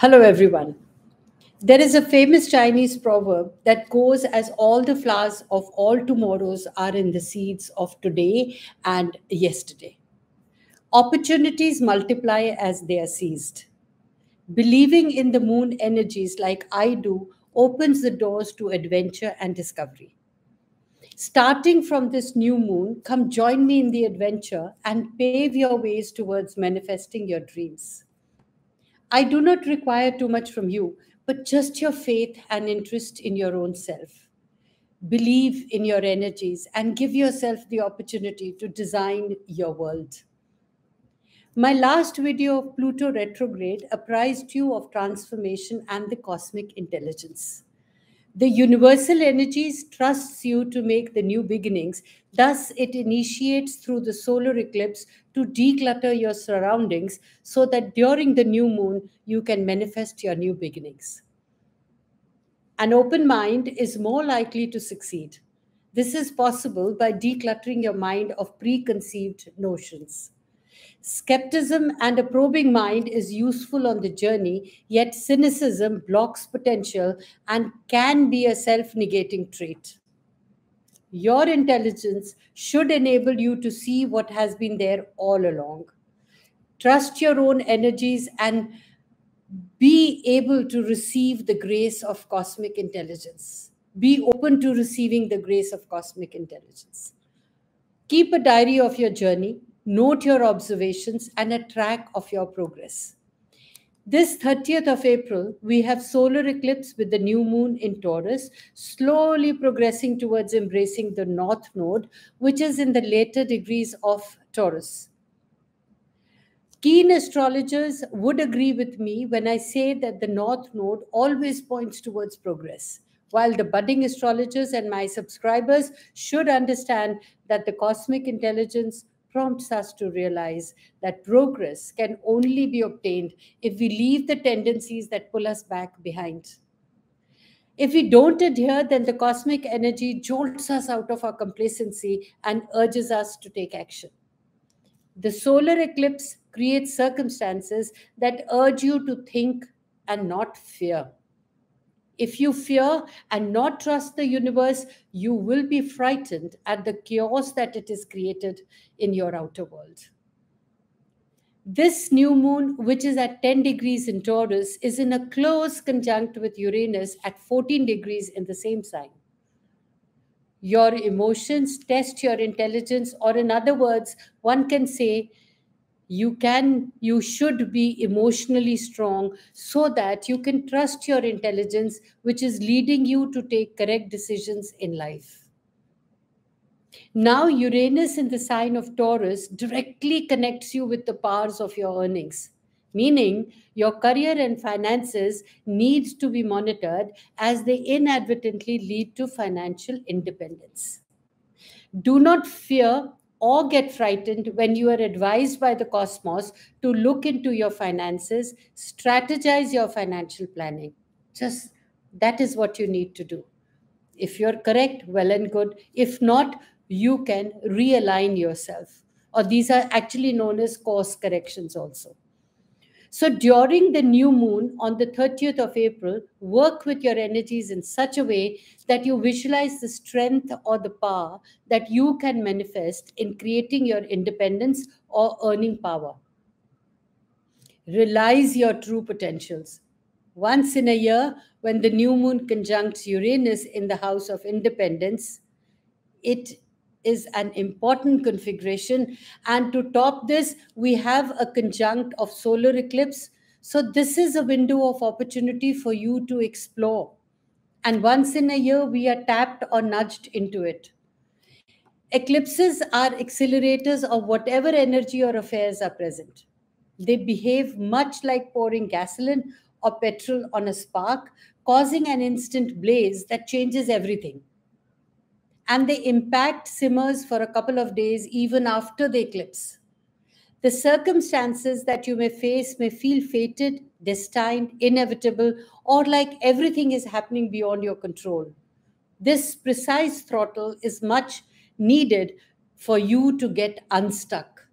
Hello, everyone. There is a famous Chinese proverb that goes as all the flowers of all tomorrows are in the seeds of today and yesterday. Opportunities multiply as they are seized. Believing in the moon energies like I do opens the doors to adventure and discovery. Starting from this new moon, come join me in the adventure and pave your ways towards manifesting your dreams. I do not require too much from you, but just your faith and interest in your own self. Believe in your energies and give yourself the opportunity to design your world. My last video of Pluto retrograde apprised you of transformation and the cosmic intelligence. The universal energies trusts you to make the new beginnings. Thus, it initiates through the solar eclipse to declutter your surroundings so that during the new moon, you can manifest your new beginnings. An open mind is more likely to succeed. This is possible by decluttering your mind of preconceived notions. Skepticism and a probing mind is useful on the journey, yet cynicism blocks potential and can be a self-negating trait. Your intelligence should enable you to see what has been there all along. Trust your own energies and be able to receive the grace of cosmic intelligence. Be open to receiving the grace of cosmic intelligence. Keep a diary of your journey. Note your observations and a track of your progress. This 30th of April, we have solar eclipse with the new moon in Taurus, slowly progressing towards embracing the north node, which is in the later degrees of Taurus. Keen astrologers would agree with me when I say that the north node always points towards progress, while the budding astrologers and my subscribers should understand that the cosmic intelligence prompts us to realize that progress can only be obtained if we leave the tendencies that pull us back behind. If we don't adhere, then the cosmic energy jolts us out of our complacency and urges us to take action. The solar eclipse creates circumstances that urge you to think and not fear. If you fear and not trust the universe, you will be frightened at the chaos that it is created in your outer world. This new moon, which is at 10 degrees in Taurus, is in a close conjunct with Uranus at 14 degrees in the same sign. Your emotions test your intelligence, or in other words, one can say, you should be emotionally strong so that you can trust your intelligence, which is leading you to take correct decisions in life. Now, Uranus in the sign of Taurus directly connects you with the powers of your earnings, meaning your career and finances needs to be monitored as they inadvertently lead to financial independence. Do not fear or get frightened when you are advised by the cosmos to look into your finances, strategize your financial planning. Just that is what you need to do. If you're correct, well and good. If not, you can realign yourself. Or these are actually known as course corrections also. So during the new moon on the 30th of April, work with your energies in such a way that you visualize the strength or the power that you can manifest in creating your independence or earning power. Realize your true potentials. Once in a year, when the new moon conjuncts Uranus in the house of independence, it is an important configuration, and to top this, we have a conjunct of solar eclipse. So this is a window of opportunity for you to explore, and once in a year we are tapped or nudged into it. Eclipses are accelerators of whatever energy or affairs are present. They behave much like pouring gasoline or petrol on a spark, causing an instant blaze that changes everything. And the impact simmers for a couple of days even after the eclipse. The circumstances that you may face may feel fated, destined, inevitable, or like everything is happening beyond your control. This precise throttle is much needed for you to get unstuck.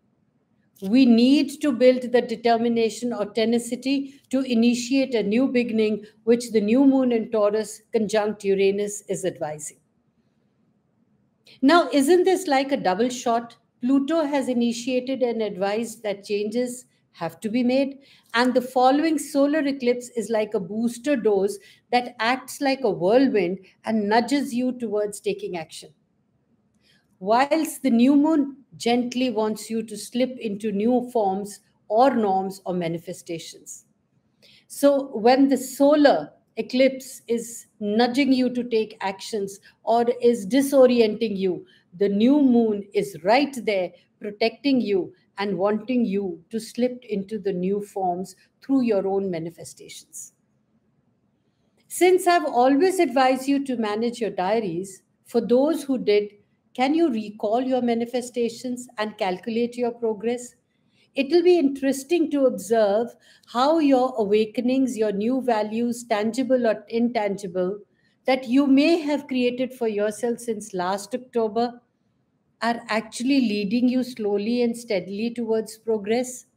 We need to build the determination or tenacity to initiate a new beginning, which the new moon in Taurus conjunct Uranus is advising. Now, isn't this like a double shot? Pluto has initiated and advised that changes have to be made, and the following solar eclipse is like a booster dose that acts like a whirlwind and nudges you towards taking action. Whilst the new moon gently wants you to slip into new forms or norms or manifestations. So when the solar eclipse is nudging you to take actions or is disorienting you, the new moon is right there protecting you and wanting you to slip into the new forms through your own manifestations. Since I've always advised you to manage your diaries, for those who did, can you recall your manifestations and calculate your progress? It will be interesting to observe how your awakenings, your new values, tangible or intangible, that you may have created for yourself since last October, are actually leading you slowly and steadily towards progress.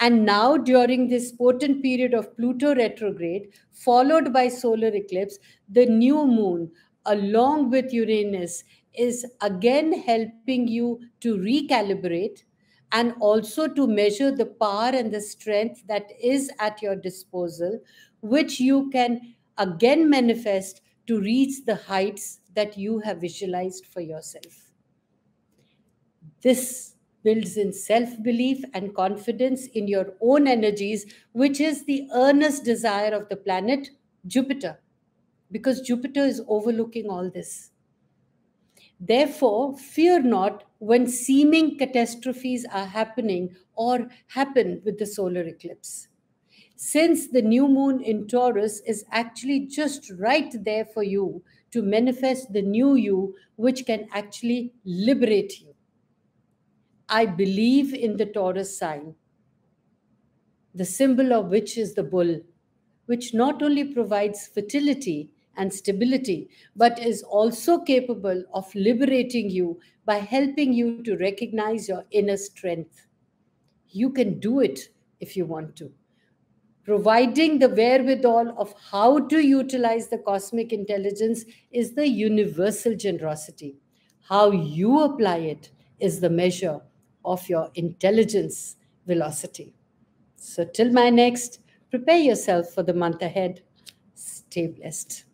And now, during this potent period of Pluto retrograde, followed by solar eclipse, the new moon, along with Uranus, is again helping you to recalibrate and also to measure the power and the strength that is at your disposal, which you can again manifest to reach the heights that you have visualized for yourself. This builds in self-belief and confidence in your own energies, which is the earnest desire of the planet Jupiter, because Jupiter is overlooking all this. Therefore, fear not when seeming catastrophes are happening or happen with the solar eclipse. Since the new moon in Taurus is actually just right there for you to manifest the new you, which can actually liberate you. I believe in the Taurus sign, the symbol of which is the bull, which not only provides fertility and stability, but is also capable of liberating you by helping you to recognize your inner strength. You can do it if you want to, providing the wherewithal of how to utilize the cosmic intelligence is the universal generosity. How you apply it is the measure of your intelligence velocity. So till my next, prepare yourself for the month ahead. Stay blessed.